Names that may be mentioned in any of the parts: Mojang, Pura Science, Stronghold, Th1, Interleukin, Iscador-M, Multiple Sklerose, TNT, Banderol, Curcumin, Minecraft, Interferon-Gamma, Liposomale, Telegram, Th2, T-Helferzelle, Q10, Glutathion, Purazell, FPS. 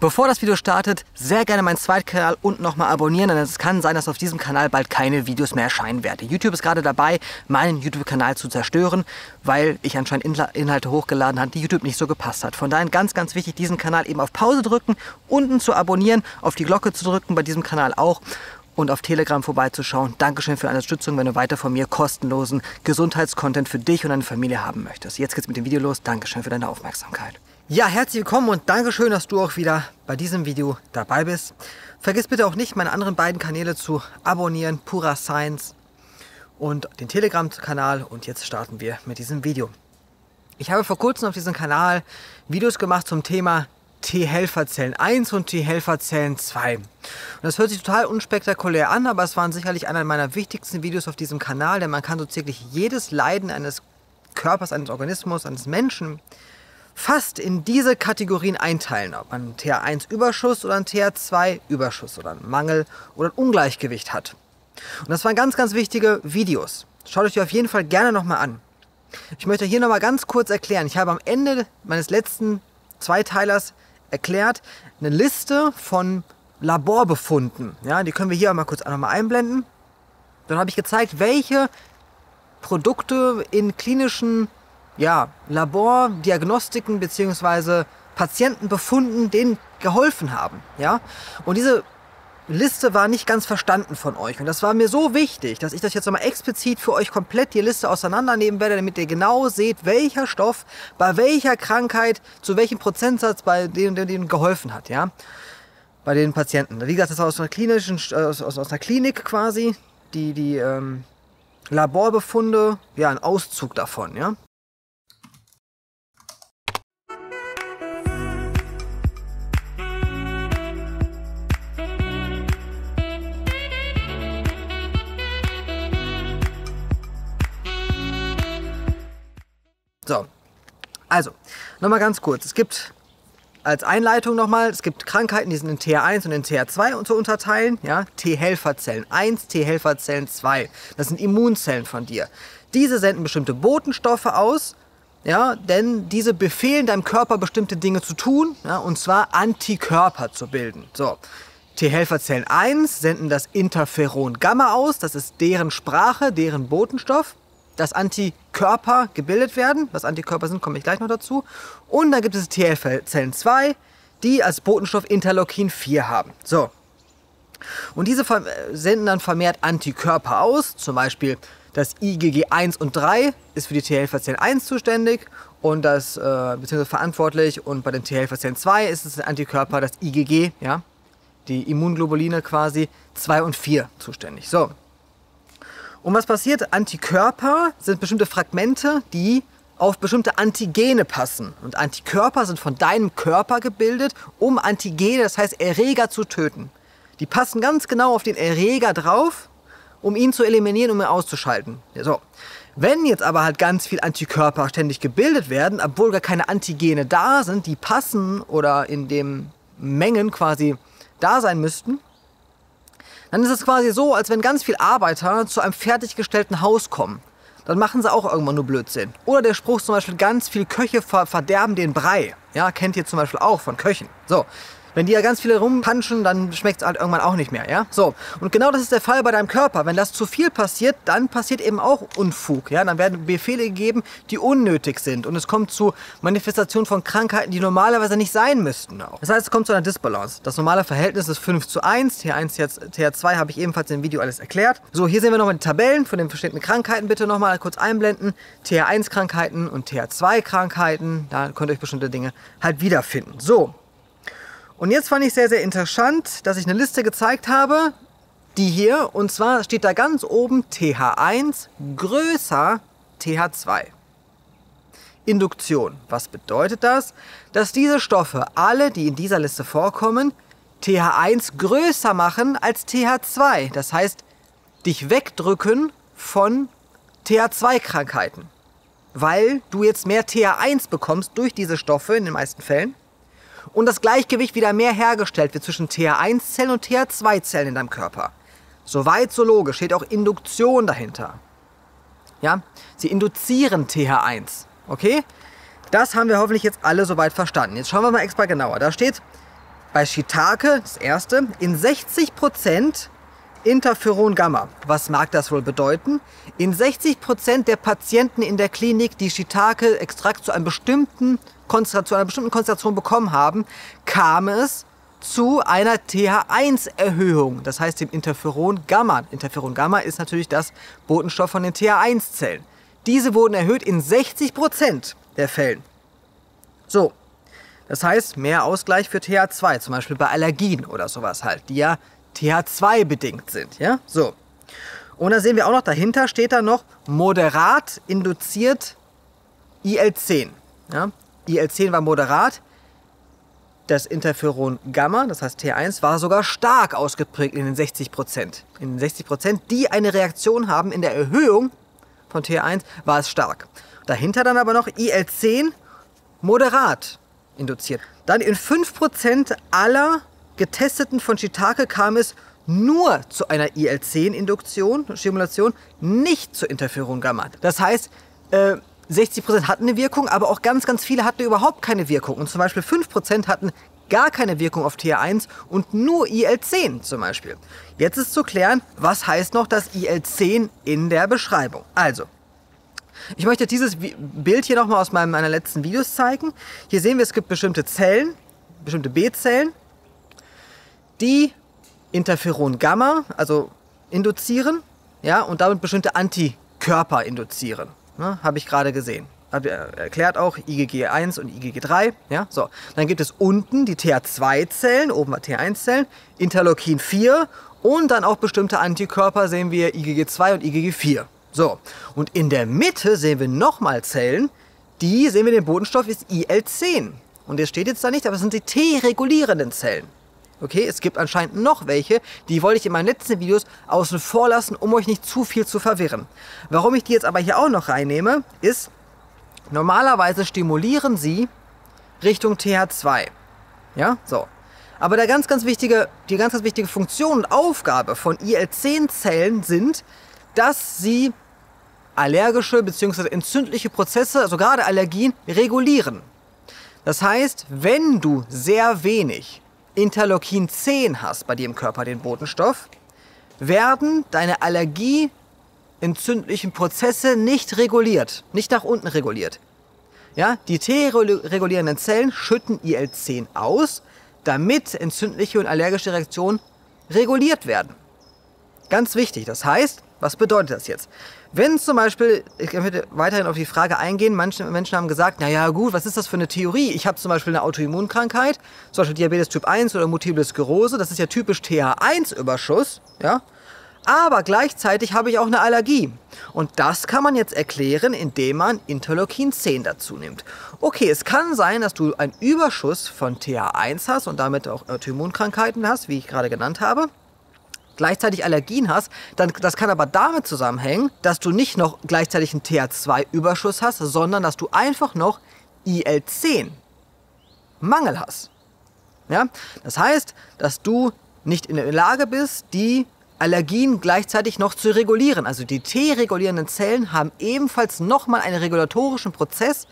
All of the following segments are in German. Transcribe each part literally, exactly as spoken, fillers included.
Bevor das Video startet, sehr gerne meinen Zweitkanal und nochmal abonnieren, denn es kann sein, dass auf diesem Kanal bald keine Videos mehr erscheinen werden. YouTube ist gerade dabei, meinen YouTube-Kanal zu zerstören, weil ich anscheinend Inla Inhalte hochgeladen habe, die YouTube nicht so gepasst hat. Von daher ganz, ganz wichtig, diesen Kanal eben auf Pause drücken, unten zu abonnieren, auf die Glocke zu drücken, bei diesem Kanal auch und auf Telegram vorbeizuschauen. Dankeschön für deine Unterstützung, wenn du weiter von mir kostenlosen Gesundheitscontent für dich und deine Familie haben möchtest. Jetzt geht's mit dem Video los. Dankeschön für deine Aufmerksamkeit. Ja, herzlich willkommen und Dankeschön, dass du auch wieder bei diesem Video dabei bist. Vergiss bitte auch nicht, meine anderen beiden Kanäle zu abonnieren, Pura Science und den Telegram-Kanal. Und jetzt starten wir mit diesem Video. Ich habe vor kurzem auf diesem Kanal Videos gemacht zum Thema T-Helferzellen eins und T-Helferzellen zwei. Und das hört sich total unspektakulär an, aber es waren sicherlich einer meiner wichtigsten Videos auf diesem Kanal, denn man kann so ziemlich jedes Leiden eines Körpers, eines Organismus, eines Menschen fast in diese Kategorien einteilen, ob man einen T H eins Überschuss oder einen T H zwei Überschuss oder einen Mangel oder ein Ungleichgewicht hat. Und das waren ganz, ganz wichtige Videos. Schaut euch die auf jeden Fall gerne nochmal an. Ich möchte hier nochmal ganz kurz erklären. Ich habe am Ende meines letzten Zweiteilers erklärt, eine Liste von Laborbefunden. Ja, die können wir hier mal kurz nochmal einblenden. Dann habe ich gezeigt, welche Produkte in klinischen ja, Labordiagnostiken bzw. Patientenbefunden denen geholfen haben. Ja? Und diese Liste war nicht ganz verstanden von euch. Und das war mir so wichtig, dass ich das jetzt nochmal explizit für euch komplett die Liste auseinandernehmen werde, damit ihr genau seht, welcher Stoff bei welcher Krankheit zu welchem Prozentsatz bei denen, denen geholfen hat. Ja? Bei den Patienten. Wie gesagt, das war aus einer, klinischen, aus, aus, aus einer Klinik quasi, die, die ähm, Laborbefunde, ja, ein Auszug davon. Ja? So, also, nochmal ganz kurz. Es gibt als Einleitung nochmal, es gibt Krankheiten, die sind in T H eins und in T H zwei zu unterteilen. Ja? T-Helferzellen eins, T-Helferzellen zwei, das sind Immunzellen von dir. Diese senden bestimmte Botenstoffe aus, ja? Denn diese befehlen deinem Körper bestimmte Dinge zu tun, ja? Und zwar Antikörper zu bilden. So. T-Helferzellen eins senden das Interferon-Gamma aus, das ist deren Sprache, deren Botenstoff, dass Antikörper gebildet werden. Was Antikörper sind, komme ich gleich noch dazu. Und dann gibt es T-Helferzellen zwei, die als Botenstoff Interleukin vier haben. So. Und diese senden dann vermehrt Antikörper aus. Zum Beispiel das I G G eins und drei ist für die T-Helferzellen eins zuständig und das, äh, beziehungsweise verantwortlich. Und bei den T-Helferzellen zwei ist es ein Antikörper, das I G G, ja, die Immunglobuline quasi, zwei und vier zuständig. So. Und was passiert? Antikörper sind bestimmte Fragmente, die auf bestimmte Antigene passen. Und Antikörper sind von deinem Körper gebildet, um Antigene, das heißt Erreger, zu töten. Die passen ganz genau auf den Erreger drauf, um ihn zu eliminieren, um ihn auszuschalten. Ja, so. Wenn jetzt aber halt ganz viel Antikörper ständig gebildet werden, obwohl gar keine Antigene da sind, die passen oder in den Mengen quasi da sein müssten, dann ist es quasi so, als wenn ganz viele Arbeiter zu einem fertiggestellten Haus kommen. Dann machen sie auch irgendwann nur Blödsinn. Oder der Spruch zum Beispiel, ganz viele Köche ver verderben den Brei. Ja, kennt ihr zum Beispiel auch von Köchen. So, wenn die ja ganz viele rumpanschen, dann schmeckt es halt irgendwann auch nicht mehr. Ja, so. Und genau das ist der Fall bei deinem Körper. Wenn das zu viel passiert, dann passiert eben auch Unfug. Ja, dann werden Befehle gegeben, die unnötig sind. Und es kommt zu Manifestationen von Krankheiten, die normalerweise nicht sein müssten. Auch. Das heißt, es kommt zu einer Disbalance. Das normale Verhältnis ist fünf zu eins. T H eins, T H zwei habe ich ebenfalls im Video alles erklärt. So, hier sehen wir nochmal die Tabellen von den verschiedenen Krankheiten. Bitte nochmal kurz einblenden. T H eins Krankheiten und T H zwei Krankheiten. Da könnt ihr euch bestimmte Dinge halt wiederfinden. So. Und jetzt fand ich sehr, sehr interessant, dass ich eine Liste gezeigt habe, die hier, und zwar steht da ganz oben T H eins größer T H zwei. Induktion. Was bedeutet das? Dass diese Stoffe, alle, die in dieser Liste vorkommen, T H eins größer machen als T H zwei. Das heißt, dich wegdrücken von T H zwei Krankheiten. Weil du jetzt mehr T H eins bekommst durch diese Stoffe in den meisten Fällen. Und das Gleichgewicht wieder mehr hergestellt wird zwischen T H eins Zellen und T H zwei Zellen in deinem Körper. Soweit so logisch, steht auch Induktion dahinter. Ja, sie induzieren T H eins, okay? Das haben wir hoffentlich jetzt alle soweit verstanden. Jetzt schauen wir mal extra genauer. Da steht bei Shiitake, das erste, in sechzig Prozent Interferon-Gamma. Was mag das wohl bedeuten? In sechzig Prozent der Patienten in der Klinik, die Shiitake-Extrakt zu, zu einer bestimmten Konzentration bekommen haben, kam es zu einer T H eins Erhöhung, das heißt dem Interferon-Gamma. Interferon-Gamma ist natürlich das Botenstoff von den T H eins Zellen. Diese wurden erhöht in sechzig Prozent der Fällen. So, das heißt mehr Ausgleich für T H zwei, zum Beispiel bei Allergien oder sowas halt, die ja T H zwei bedingt sind, ja, so. Und da sehen wir auch noch, dahinter steht da noch moderat induziert I L zehn, ja, I L zehn war moderat, das Interferon Gamma, das heißt T eins, war sogar stark ausgeprägt in den sechzig Prozent. In den sechzig Prozent, die eine Reaktion haben in der Erhöhung von T eins, war es stark. Dahinter dann aber noch I L zehn moderat induziert. Dann in fünf Prozent aller Getesteten von Shiitake kam es nur zu einer I L zehn Induktion, Stimulation, nicht zu Interferon Gamma. Das heißt, äh, sechzig Prozent hatten eine Wirkung, aber auch ganz, ganz viele hatten überhaupt keine Wirkung. Und zum Beispiel fünf Prozent hatten gar keine Wirkung auf T H eins und nur I L zehn zum Beispiel. Jetzt ist zu klären, was heißt noch das I L zehn in der Beschreibung. Also, ich möchte dieses Bild hier nochmal aus meinem, meiner letzten Videos zeigen. Hier sehen wir, es gibt bestimmte Zellen, bestimmte B-Zellen, die Interferon-Gamma, also induzieren, ja, und damit bestimmte Antikörper induzieren. Ne, habe ich gerade gesehen. Habe erklärt auch I G G eins und I G G drei. Ja, so. Dann gibt es unten die T H zwei Zellen, oben war T H eins Zellen, Interleukin vier und dann auch bestimmte Antikörper sehen wir I G G zwei und I G G vier. So. Und in der Mitte sehen wir nochmal Zellen, die sehen wir, den Botenstoff ist I L zehn. Und der steht jetzt da nicht, aber es sind die T-regulierenden Zellen. Okay, es gibt anscheinend noch welche, die wollte ich in meinen letzten Videos außen vor lassen, um euch nicht zu viel zu verwirren. Warum ich die jetzt aber hier auch noch reinnehme, ist, normalerweise stimulieren sie Richtung T H zwei. Ja, so. Aber der ganz, ganz wichtige, die ganz, ganz wichtige Funktion und Aufgabe von I L zehn Zellen sind, dass sie allergische bzw. entzündliche Prozesse, also gerade Allergien, regulieren. Das heißt, wenn du sehr wenig Interleukin zehn hast bei dir im Körper, den Botenstoff, werden deine allergieentzündlichen Prozesse nicht reguliert, nicht nach unten reguliert. Ja, die T-regulierenden Zellen schütten I L zehn aus, damit entzündliche und allergische Reaktionen reguliert werden. Ganz wichtig, das heißt, was bedeutet das jetzt? Wenn zum Beispiel, ich werde weiterhin auf die Frage eingehen, manche Menschen haben gesagt, naja gut, was ist das für eine Theorie? Ich habe zum Beispiel eine Autoimmunkrankheit, zum Beispiel Diabetes Typ eins oder Multiple Sklerose, das ist ja typisch T H eins Überschuss, ja? Aber gleichzeitig habe ich auch eine Allergie. Und das kann man jetzt erklären, indem man Interleukin zehn dazu nimmt. Okay, es kann sein, dass du einen Überschuss von T H eins hast und damit auch Autoimmunkrankheiten hast, wie ich gerade genannt habe. Gleichzeitig Allergien hast, dann, das kann aber damit zusammenhängen, dass du nicht noch gleichzeitig einen T H zwei Überschuss hast, sondern dass du einfach noch I L zehn Mangel hast. Ja? Das heißt, dass du nicht in der Lage bist, die Allergien gleichzeitig noch zu regulieren. Also die T-regulierenden Zellen haben ebenfalls nochmal einen regulatorischen Prozess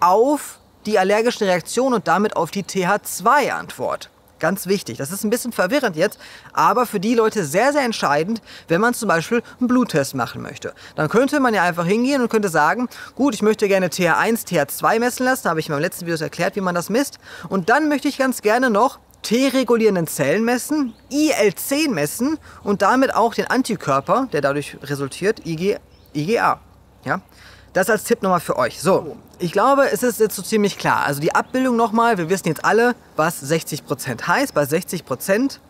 auf die allergische Reaktion und damit auf die T H zwei Antwort. Ganz wichtig. Das ist ein bisschen verwirrend jetzt, aber für die Leute sehr, sehr entscheidend, wenn man zum Beispiel einen Bluttest machen möchte. Dann könnte man ja einfach hingehen und könnte sagen, gut, ich möchte gerne T H eins, T H zwei messen lassen, da habe ich in meinem letzten Video erklärt, wie man das misst. Und dann möchte ich ganz gerne noch T-regulierenden Zellen messen, I L zehn messen und damit auch den Antikörper, der dadurch resultiert, I G A. Ja? Das als Tipp nochmal für euch. So, ich glaube, es ist jetzt so ziemlich klar. Also die Abbildung nochmal, wir wissen jetzt alle, was sechzig Prozent heißt. Bei sechzig Prozent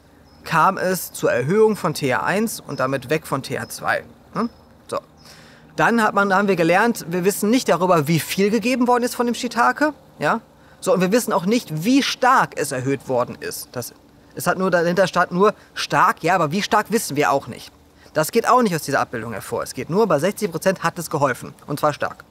kam es zur Erhöhung von T H eins und damit weg von T H zwei. Hm? So. Dann hat man, haben wir gelernt, wir wissen nicht darüber, wie viel gegeben worden ist von dem Shiitake. Ja? So, und wir wissen auch nicht, wie stark es erhöht worden ist. Das, es hat nur, dahinter stand nur stark, ja, aber wie stark wissen wir auch nicht. Das geht auch nicht aus dieser Abbildung hervor. Es geht nur, bei sechzig Prozent hat es geholfen. Und zwar stark.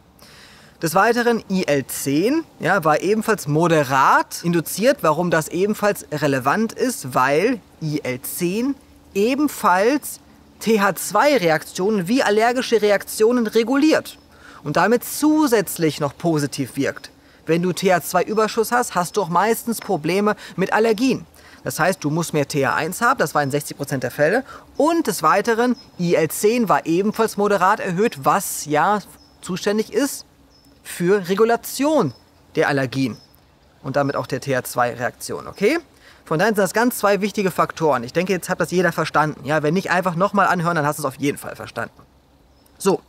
Des Weiteren I L zehn, ja, war ebenfalls moderat induziert. Warum das ebenfalls relevant ist? Weil I L zehn ebenfalls T H zwei Reaktionen wie allergische Reaktionen reguliert. Und damit zusätzlich noch positiv wirkt. Wenn du T H zwei Überschuss hast, hast du auch meistens Probleme mit Allergien. Das heißt, du musst mehr T H eins haben, das war in sechzig Prozent der Fälle. Und des Weiteren, I L zehn war ebenfalls moderat erhöht, was ja zuständig ist für Regulation der Allergien und damit auch der T H zwei Reaktion, okay? Von daher sind das ganz zwei wichtige Faktoren. Ich denke, jetzt hat das jeder verstanden. Ja, wenn nicht, einfach nochmal anhören, dann hast du es auf jeden Fall verstanden. So,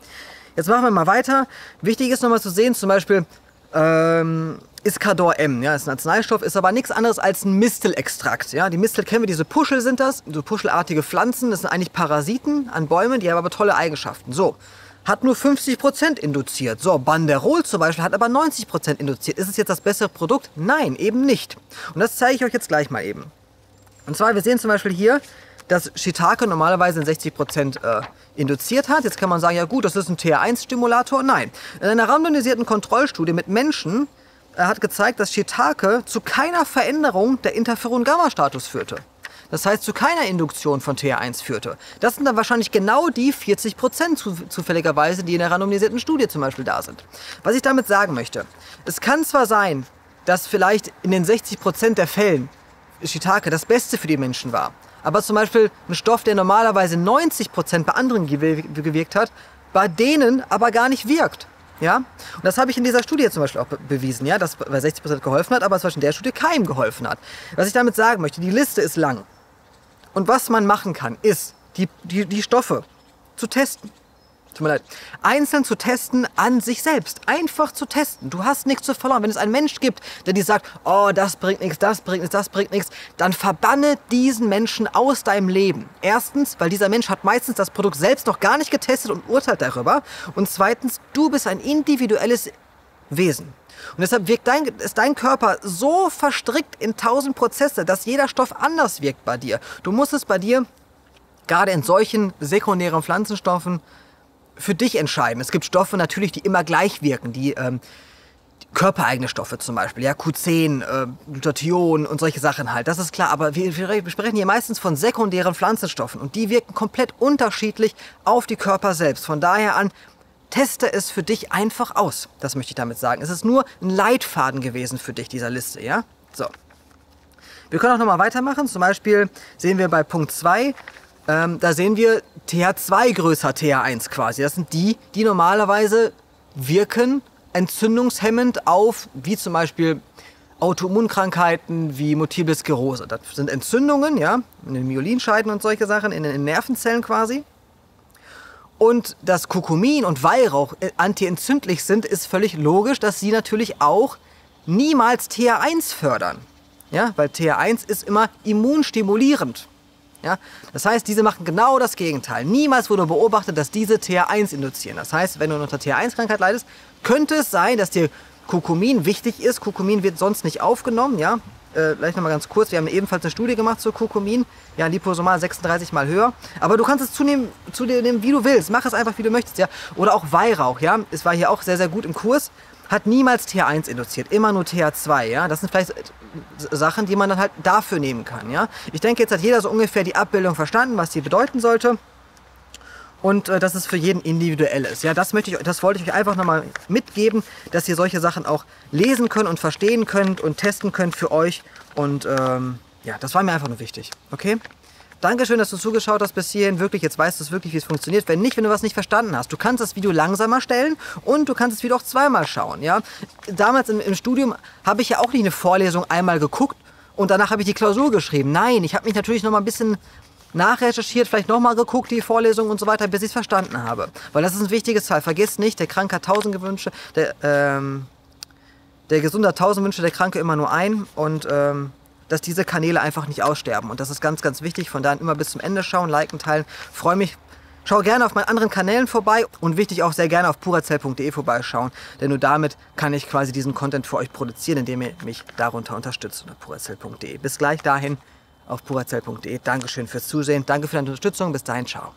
jetzt machen wir mal weiter. Wichtig ist nochmal zu sehen, zum Beispiel ähm, Iscador-M. Ja, ist ein Arzneistoff, ist aber nichts anderes als ein Mistelextrakt. Ja, die Mistel kennen wir, diese Puschel sind das, so puschelartige Pflanzen. Das sind eigentlich Parasiten an Bäumen, die haben aber tolle Eigenschaften. So, hat nur fünfzig Prozent induziert. So, Banderol zum Beispiel hat aber neunzig Prozent induziert. Ist es jetzt das bessere Produkt? Nein, eben nicht. Und das zeige ich euch jetzt gleich mal eben. Und zwar, wir sehen zum Beispiel hier, dass Shiitake normalerweise in sechzig Prozent äh, induziert hat. Jetzt kann man sagen, ja gut, das ist ein T H eins Stimulator. Nein, in einer randomisierten Kontrollstudie mit Menschen äh, hat gezeigt, dass Shiitake zu keiner Veränderung der Interferon-Gamma-Status führte. Das heißt, zu keiner Induktion von T H eins führte. Das sind dann wahrscheinlich genau die vierzig Prozent zufälligerweise, die in der randomisierten Studie zum Beispiel da sind. Was ich damit sagen möchte, es kann zwar sein, dass vielleicht in den sechzig Prozent der Fällen Shiitake das Beste für die Menschen war, aber zum Beispiel ein Stoff, der normalerweise neunzig Prozent bei anderen gewirkt hat, bei denen aber gar nicht wirkt. Ja? Und das habe ich in dieser Studie zum Beispiel auch be bewiesen, ja? Dass bei sechzig Prozent geholfen hat, aber zum Beispiel in der Studie keinem geholfen hat. Was ich damit sagen möchte, die Liste ist lang. Und was man machen kann, ist, die, die, die Stoffe zu testen. Tut mir leid. Einzeln zu testen an sich selbst. Einfach zu testen. Du hast nichts zu verloren. Wenn es einen Mensch gibt, der dir sagt, oh, das bringt nichts, das bringt nichts, das bringt nichts, dann verbanne diesen Menschen aus deinem Leben. Erstens, weil dieser Mensch hat meistens das Produkt selbst noch gar nicht getestet und urteilt darüber. Und zweitens, du bist ein individuelles Wesen. Und deshalb wirkt dein, ist dein Körper so verstrickt in tausend Prozesse, dass jeder Stoff anders wirkt bei dir. Du musst es bei dir, gerade in solchen sekundären Pflanzenstoffen, für dich entscheiden. Es gibt Stoffe natürlich, die immer gleich wirken, die ähm, körpereigene Stoffe zum Beispiel, ja, Q zehn, äh, Glutathion und solche Sachen halt, das ist klar, aber wir, wir sprechen hier meistens von sekundären Pflanzenstoffen und die wirken komplett unterschiedlich auf die Körper selbst. Von daher an, teste es für dich einfach aus, das möchte ich damit sagen. Es ist nur ein Leitfaden gewesen für dich, dieser Liste, ja? So. Wir können auch nochmal weitermachen, zum Beispiel sehen wir bei Punkt zwei, ähm, da sehen wir T H zwei größer T H eins quasi. Das sind die, die normalerweise wirken entzündungshemmend auf, wie zum Beispiel Autoimmunkrankheiten wie Multiple Sklerose. Das sind Entzündungen, ja, in den Myelinscheiden und solche Sachen, in den Nervenzellen quasi. Und dass Curcumin und Weihrauch antientzündlich sind, ist völlig logisch, dass sie natürlich auch niemals T H eins fördern. Ja, weil T H eins ist immer immunstimulierend. Ja, das heißt, diese machen genau das Gegenteil. Niemals wurde beobachtet, dass diese T H eins induzieren. Das heißt, wenn du unter T H eins Krankheit leidest, könnte es sein, dass dir Curcumin wichtig ist. Curcumin wird sonst nicht aufgenommen. Ja, äh, vielleicht nochmal ganz kurz. Wir haben ebenfalls eine Studie gemacht zu Curcumin. Ja, liposomal sechsunddreißig mal höher. Aber du kannst es zunehmen, zu dir nehmen, wie du willst. Mach es einfach, wie du möchtest. Ja, oder auch Weihrauch. Ja, es war hier auch sehr, sehr gut im Kurs. Hat niemals T H eins induziert, immer nur T H zwei, ja. Das sind vielleicht Sachen, die man dann halt dafür nehmen kann, ja. Ich denke, jetzt hat jeder so ungefähr die Abbildung verstanden, was die bedeuten sollte. Und äh, dass es für jeden individuell ist, ja. Das möchte ich, das wollte ich euch einfach nochmal mitgeben, dass ihr solche Sachen auch lesen könnt und verstehen könnt und testen könnt für euch. Und ähm, ja, das war mir einfach nur wichtig, okay? Dankeschön, dass du zugeschaut hast bis hierhin. Wirklich, jetzt weißt du es wirklich, wie es funktioniert. Wenn nicht, wenn du was nicht verstanden hast, du kannst das Video langsamer stellen und du kannst das Video auch zweimal schauen. Ja? Damals im, im Studium habe ich ja auch nicht eine Vorlesung einmal geguckt und danach habe ich die Klausur geschrieben. Nein, ich habe mich natürlich noch mal ein bisschen nachrecherchiert, vielleicht nochmal geguckt, die Vorlesung und so weiter, bis ich es verstanden habe. Weil das ist ein wichtiges Teil. Vergiss nicht, der Kranke hat tausend Gewünsche, der, ähm, der Gesunde hat tausend Wünsche, der Kranke immer nur einen und... Ähm, dass diese Kanäle einfach nicht aussterben. Und das ist ganz, ganz wichtig. Von daher immer bis zum Ende schauen, liken, teilen. Freue mich. Schau gerne auf meinen anderen Kanälen vorbei. Und wichtig auch sehr gerne auf purazell punkt de vorbeischauen. Denn nur damit kann ich quasi diesen Content für euch produzieren, indem ihr mich darunter unterstützt unter purazell punkt de. Bis gleich dahin auf purazell punkt de. Dankeschön fürs Zusehen. Danke für deine Unterstützung. Bis dahin. Ciao.